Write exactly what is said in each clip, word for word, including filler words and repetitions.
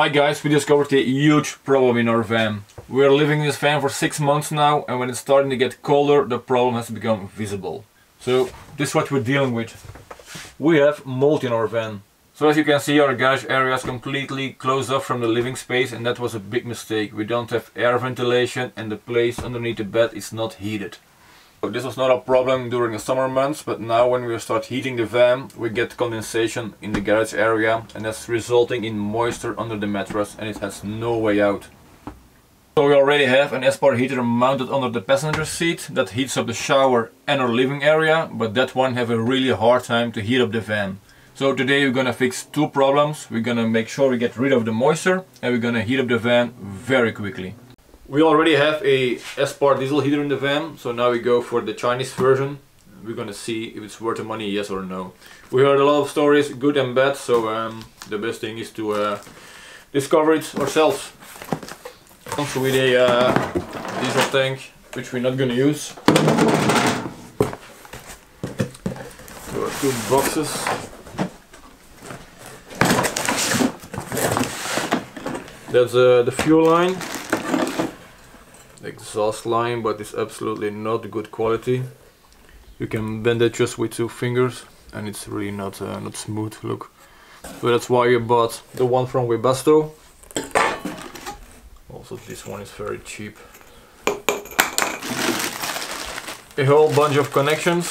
Hi guys, we discovered a huge problem in our van. We are living in this van for six months now, and when it's starting to get colder, the problem has become visible. So this is what we're dealing with. We have mold in our van. So as you can see, our garage area is completely closed off from the living space, and that was a big mistake. We don't have air ventilation, and the place underneath the bed is not heated. So this was not a problem during the summer months, but now when we start heating the van, we get condensation in the garage area, and that's resulting in moisture under the mattress, and it has no way out. So we already have an Espar heater mounted under the passenger seat that heats up the shower and our living area, but that one have a really hard time to heat up the van. So today we're gonna fix two problems. We're gonna make sure we get rid of the moisture, and we're gonna heat up the van very quickly. We already have a Espar diesel heater in the van, so now we go for the Chinese version. We're gonna see if it's worth the money, yes or no. We heard a lot of stories, good and bad, so um, the best thing is to uh, discover it ourselves. Comes with a uh, diesel tank, which we're not gonna use. There are two boxes. That's uh, the fuel line. Exhaust line, but it's absolutely not good quality. You can bend it just with two fingers, and it's really not uh, not smooth. Look, so that's why you bought the one from Webasto. Also, this one is very cheap. A whole bunch of connections.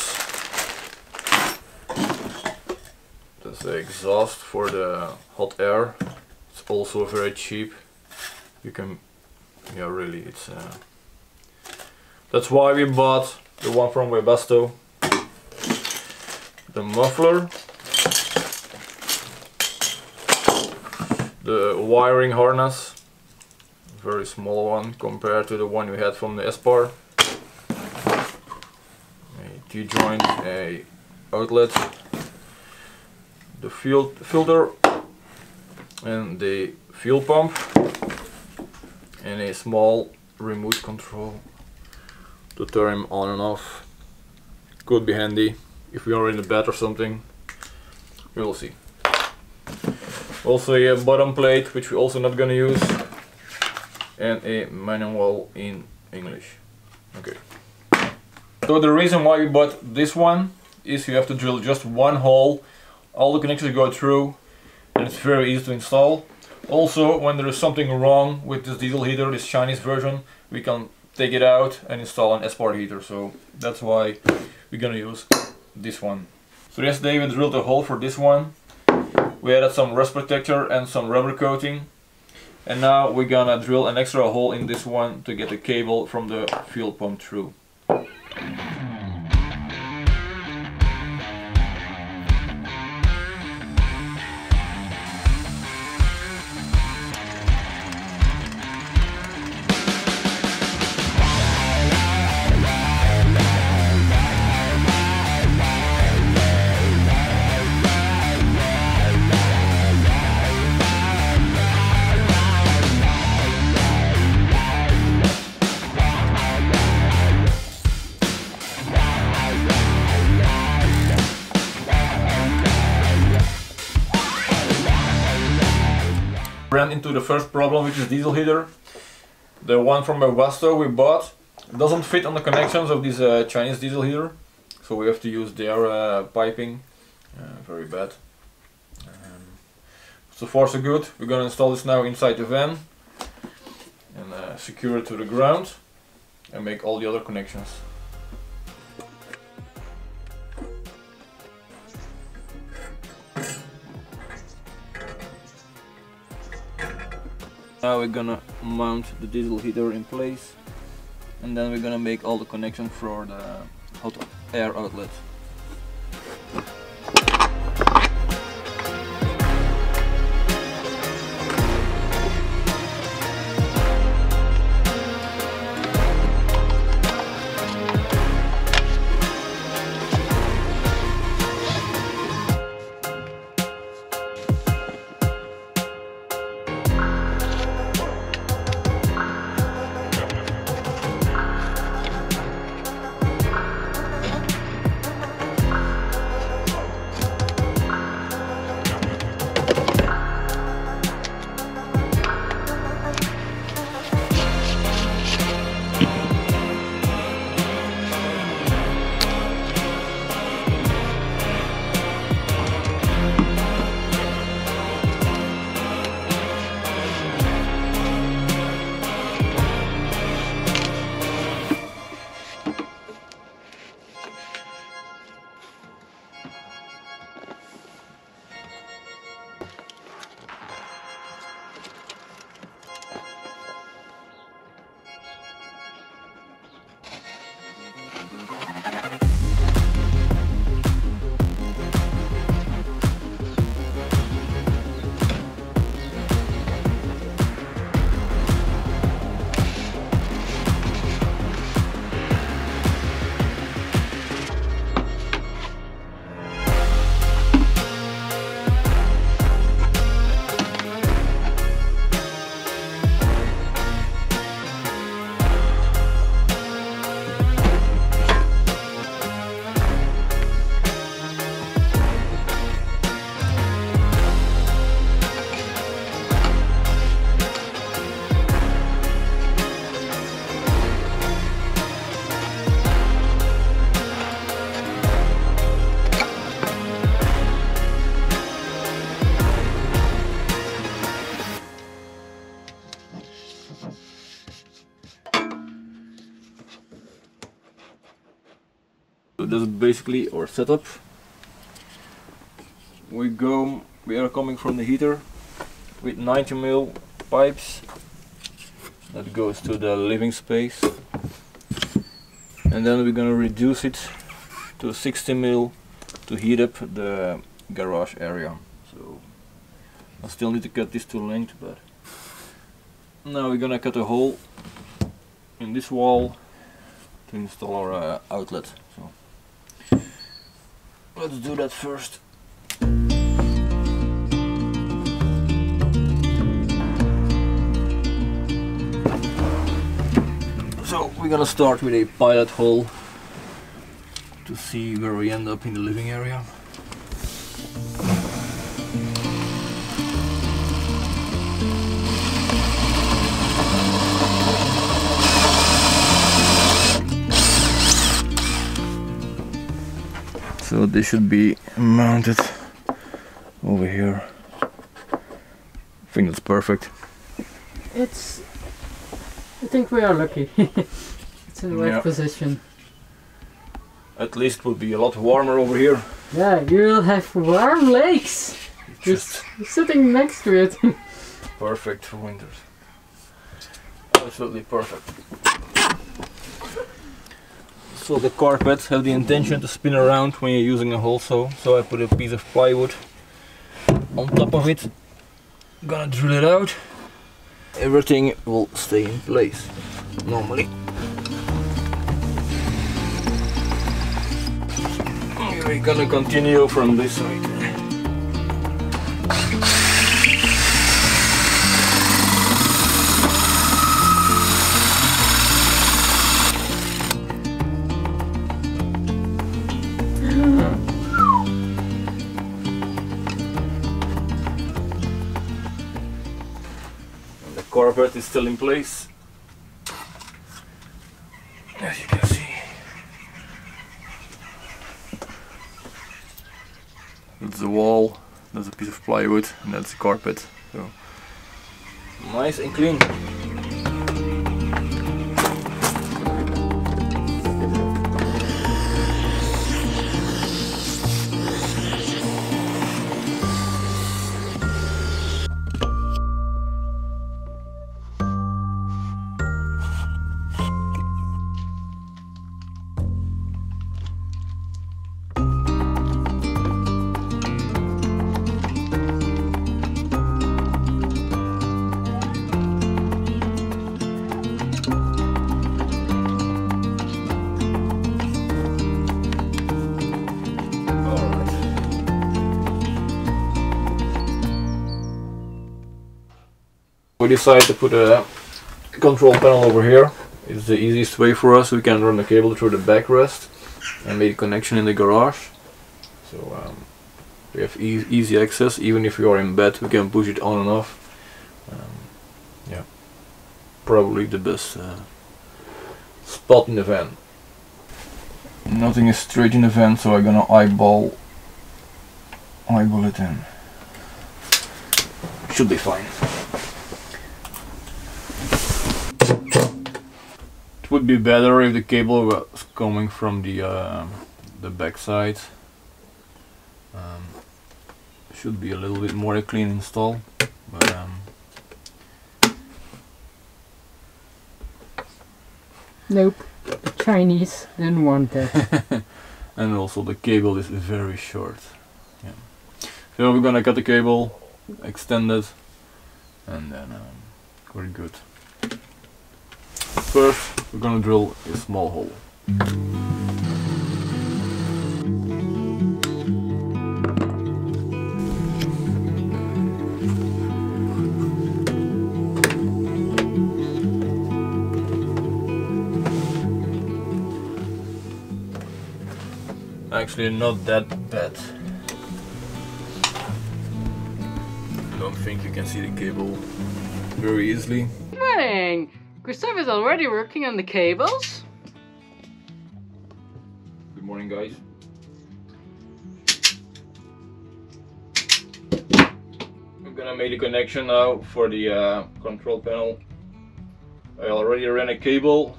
That's the exhaust for the hot air. It's also very cheap. You can. Yeah, really, it's uh, that's why we bought the one from Webasto. The muffler, the wiring harness, very small one compared to the one we had from the Espar, a T-joint, a outlet, the fuel filter, and the fuel pump. And a small remote control to turn him on and off. Could be handy if we are in the bed or something. We'll see. Also a bottom plate, which we're also not gonna use, and a manual in English. Okay. So the reason why we bought this one is you have to drill just one hole. All the connections go through, and it's very easy to install. Also, when there is something wrong with this diesel heater, this Chinese version, we can take it out and install an Espar heater. So that's why we're gonna use this one. So yesterday we drilled a hole for this one. We added some rust protector and some rubber coating. And now we're gonna drill an extra hole in this one to get the cable from the fuel pump through. Ran into the first problem, which is diesel heater. The one from Webasto we bought doesn't fit on the connections of this uh, Chinese diesel heater, so we have to use their uh, piping. Uh, very bad. Um, so far so good. We're gonna install this now inside the van and uh, secure it to the ground and make all the other connections. Now we're gonna mount the diesel heater in place, and then we're gonna make all the connections for the hot air outlet. that's basically our setup. We go, we are coming from the heater with ninety mil pipes that goes to the living space, and then we're gonna reduce it to sixty mil to heat up the garage area. So I still need to cut this to length, but now we're gonna cut a hole in this wall to install our uh, outlet. So let's do that first. So we're gonna start with a pilot hole to see where we end up in the living area. So this should be mounted over here. I think that's perfect. It's, I think we are lucky. It's in the right yeah. position. At least it will be a lot warmer over here. Yeah, you'll have warm legs. Just sitting next to it. Perfect for winters. Absolutely perfect. So the carpets have the intention to spin around when you're using a hole saw. So I put a piece of plywood on top of it. I'm gonna drill it out. Everything will stay in place normally. We're gonna continue from this side. And the carpet is still in place, as you can see. That's the wall, that's a piece of plywood, and that's the carpet. So nice and clean. We decided to put a control panel over here. It's the easiest way for us. We can run the cable through the backrest and make a connection in the garage. So um, we have e easy access. Even if you are in bed, we can push it on and off. Um, yeah, probably the best uh, spot in the van. Nothing is straight in the van, so I'm gonna eyeball, eyeball it in. Should be fine. It would be better if the cable was coming from the uh, the back side. Um, should be a little bit more a clean install, but um, nope, the Chinese didn't want that. And also the cable is very short. Yeah. So we're gonna cut the cable, extend it, and then um, we're good. First, we're gonna drill a small hole. Actually, not that bad. I don't think you can see the cable very easily. Morning! Christophe is already working on the cables. Good morning, guys. I'm gonna make the connection now for the uh, control panel. I already ran a cable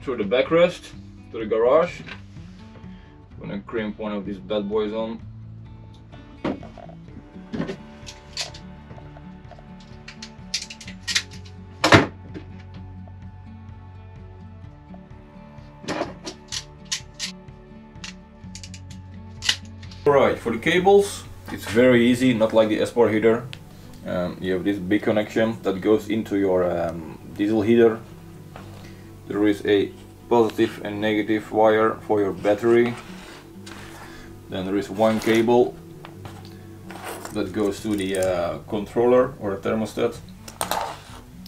through the backrest. to the garage. I'm gonna crimp one of these bad boys on. Alright, for the cables, it's very easy, not like the Espar heater. Um, you have this big connection that goes into your um, diesel heater. There is a positive and negative wire for your battery. Then there is one cable that goes to the uh, controller or the thermostat.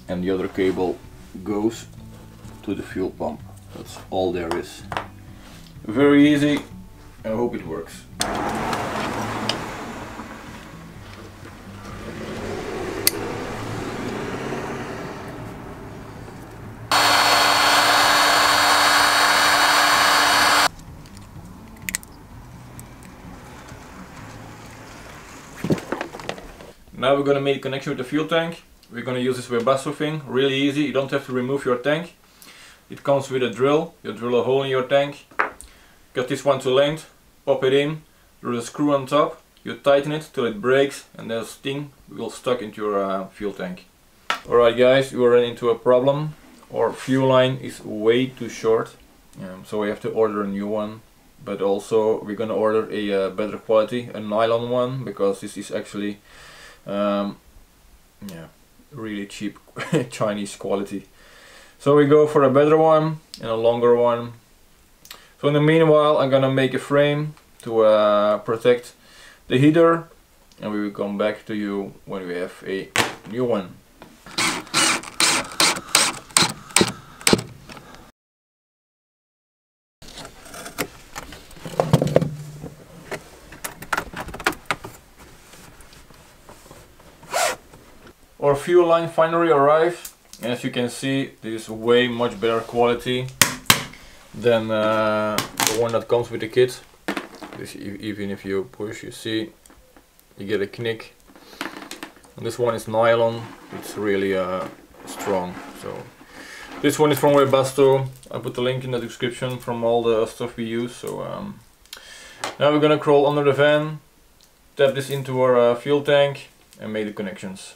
And the other cable goes to the fuel pump. That's all there is. Very easy. I hope it works. Now we're gonna make a connection with the fuel tank. We're gonna use this Webasto thing, really easy. You don't have to remove your tank. It comes with a drill. You drill a hole in your tank, cut this one to length, pop it in, there's a screw on top, you tighten it till it breaks, and this thing will stuck into your uh, fuel tank. Alright guys, you ran into a problem. Our fuel line is way too short, um, so we have to order a new one. But also we're gonna order a uh, better quality, a nylon one, because this is actually um, yeah, really cheap Chinese quality. So we go for a better one and a longer one. So in the meanwhile, I'm gonna make a frame to uh, protect the heater, and we will come back to you when we have a new one. Our fuel line finally arrived, and as you can see, this is way much better quality than uh, the one that comes with the kit. This, even if you push, you see, you get a knick. And this one is nylon, it's really uh, strong. So this one is from Webasto. I put the link in the description from all the stuff we use. So um, now we're gonna crawl under the van, tap this into our uh, fuel tank, and make the connections.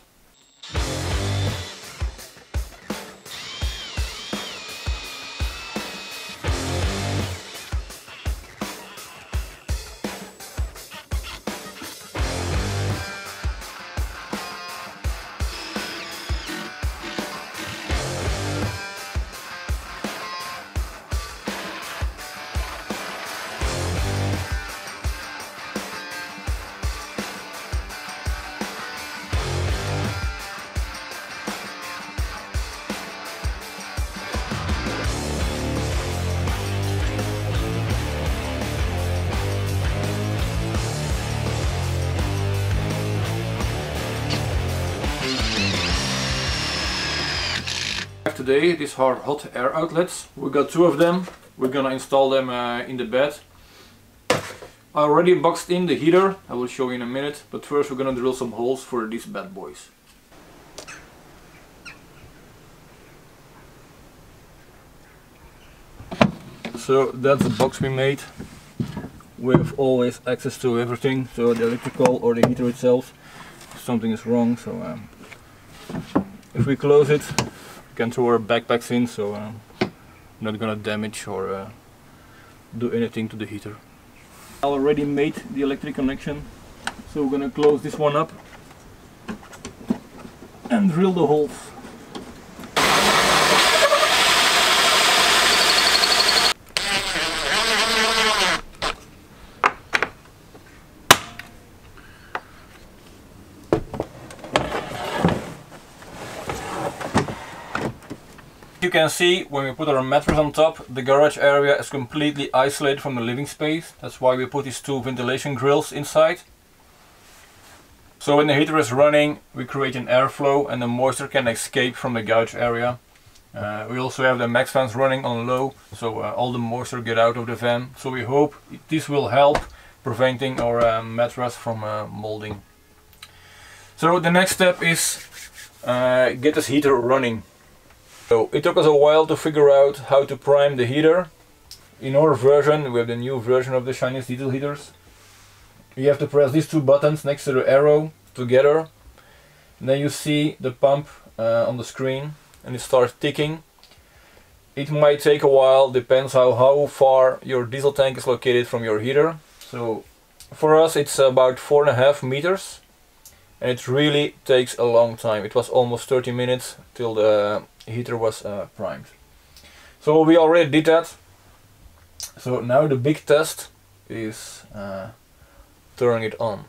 Today, these are hot air outlets. We got two of them. We're gonna install them uh, in the bed. I already boxed in the heater. I will show you in a minute, but first we're gonna drill some holes for these bad boys. So that's the box we made. We have always access to everything, so the electrical or the heater itself, if something is wrong. So um, if we close it, can throw our backpacks in, so uh, not gonna damage or uh, do anything to the heater. I already made the electric connection, so we're gonna close this one up and drill the holes. You can see when we put our mattress on top, the garage area is completely isolated from the living space. That's why we put these two ventilation grills inside. So when the heater is running, we create an airflow and the moisture can escape from the garage area. Uh, we also have the max fans running on low, so uh, all the moisture get out of the van. So we hope this will help preventing our uh, mattress from uh, molding. So the next step is uh, get this heater running. So it took us a while to figure out how to prime the heater. in our version, we have the new version of the Chinese detail headers. You have to press these two buttons next to the arrow together. And then you see the pump uh, on the screen and it starts ticking. It might take a while, depends how, how far your diesel tank is located from your heater. So for us it's about four and a half meters and it really takes a long time. It was almost thirty minutes till the heater was uh, primed. So we already did that. So now the big test is uh, turning it on.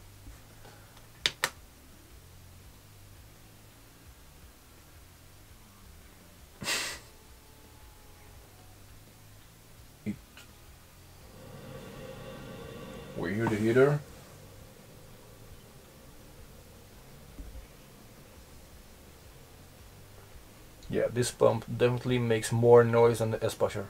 It. We hear the heater. Yeah, this pump definitely makes more noise than the Espar.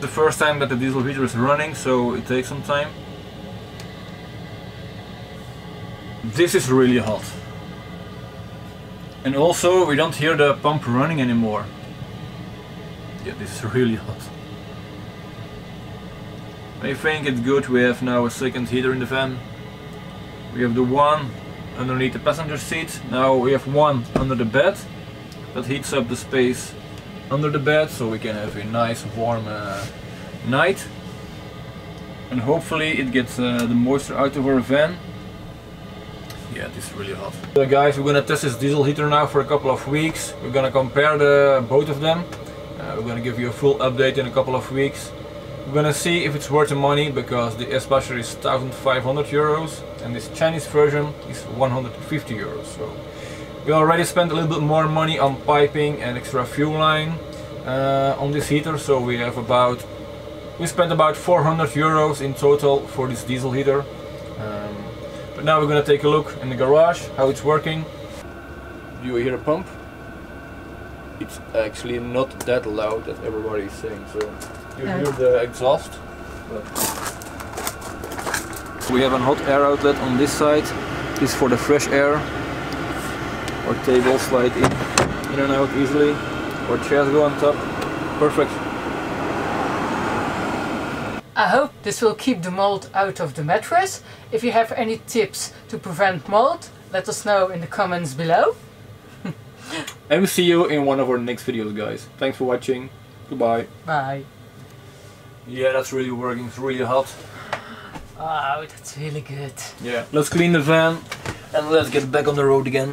The first time that the diesel heater is running, so it takes some time. This is really hot. And also we don't hear the pump running anymore. Yeah, this is really hot. I think it's good we have now a second heater in the van. We have the one underneath the passenger seat. Now we have one under the bed. That heats up the space under the bed so we can have a nice warm uh, night. And hopefully it gets uh, the moisture out of our van. Yeah, this is really hot. So guys, we're gonna test this diesel heater now for a couple of weeks. We're gonna compare the both of them. Uh, we're gonna give you a full update in a couple of weeks. We're gonna see if it's worth the money because the Espar is one thousand five hundred euros and this Chinese version is one hundred fifty euros. So we already spent a little bit more money on piping and extra fuel line uh, on this heater. So we have about we spent about four hundred euros in total for this diesel heater. Um, But now we're gonna take a look in the garage, how it's working. Do you hear a pump? It's actually not that loud as everybody is saying, so you hear the exhaust. We have a hot air outlet on this side. This is for the fresh air. Our tables slide in, in and out easily. Our chairs go on top. Perfect. I hope this will keep the mold out of the mattress. If you have any tips to prevent mold, let us know in the comments below. And we'll see you in one of our next videos, guys. Thanks for watching. Goodbye. Bye. Yeah, that's really working. It's really hot. Oh, that's really good. Yeah, let's clean the van and let's get back on the road again.